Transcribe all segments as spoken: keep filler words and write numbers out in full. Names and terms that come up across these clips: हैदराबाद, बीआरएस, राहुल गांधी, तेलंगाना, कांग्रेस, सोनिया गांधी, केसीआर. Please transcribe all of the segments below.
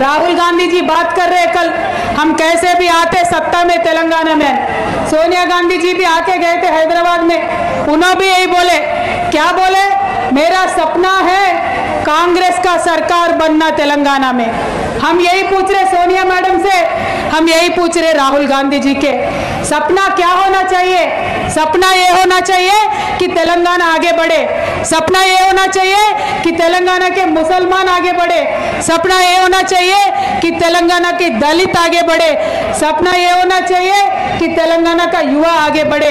राहुल गांधी जी बात कर रहे कल, हम कैसे भी आते सत्ता में तेलंगाना में। सोनिया गांधी जी भी आके गए थे हैदराबाद में, उन्होंने भी यही बोले। क्या बोले? मेरा सपना है कांग्रेस का सरकार बनना तेलंगाना में। हम यही पूछ रहे सोनिया मैडम से, हम यही पूछ रहे राहुल गांधी जी के, सपना क्या होना चाहिए? सपना ये होना चाहिए कि तेलंगाना आगे बढ़े। सपना ये होना चाहिए कि तेलंगाना के मुसलमान आगे बढ़े। सपना ये होना चाहिए कि तेलंगाना के दलित आगे बढ़े। सपना ये होना चाहिए कि तेलंगाना का युवा आगे बढ़े।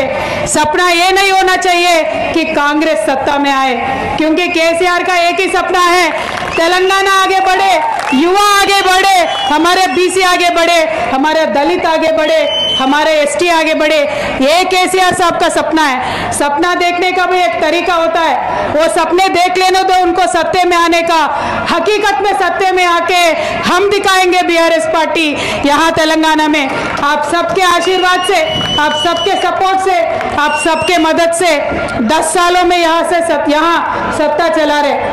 सपना ये नहीं होना चाहिए कि कांग्रेस सत्ता में आए, क्योंकि केसीआर का एक ही सपना है, तेलंगाना आगे बढ़े, युवा आगे बढ़े, हमारे बीसी आगे बढ़े, हमारे दलित आगे बढ़े, हमारे एसटी आगे बढ़े। ये केसीआर साहब का सपना है। सपना देखने का भी एक तरीका होता है, वो सपने देख लेने दो उनको सत्ते में आने का। हकीकत में सत्ते में आके हम दिखाएंगे बीआरएस पार्टी यहाँ तेलंगाना में। आप सबके आशीर्वाद से, आप सबके सपोर्ट से, आप सबके मदद से दस सालों में यहाँ से यहाँ सत्ता चला रहे।